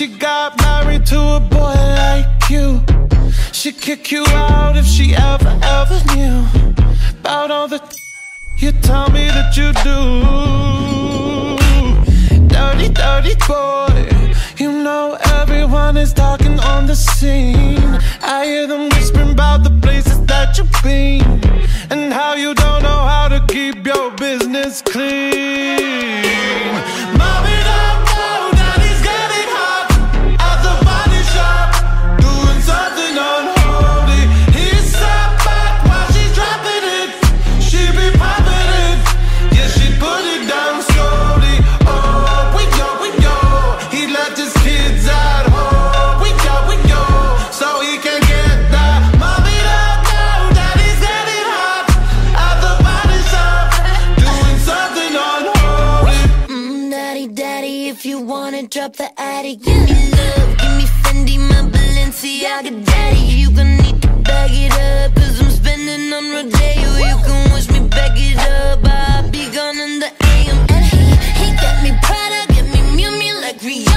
She got married to a boy like you. She'd kick you out if she ever knew about all the you tell me that you do. Dirty, dirty boy, you know everyone is talking on the scene. I hear them whispering about the places that you've been and how you don't know how to keep your business clean. Mommy, don't go, daddy's getting hot at the body shop, doing something unholy. He's sat back while she's dropping it. She be popping it, yeah, she put it down slowly. Oh, we go, he left his kids at home. We go, so he can get that. Mommy, don't go, daddy's getting hot at the body shop, doing something unholy. Daddy, daddy, if you wanna drop the attic, give me love, give me Fendi, my Balenciaga daddy. You gon' need to bag it up, cause I'm spending on Rodeo. You can wish me back it up, I'll be gone in the AM. And he got me Prada, get me Miu Miu like Rihanna.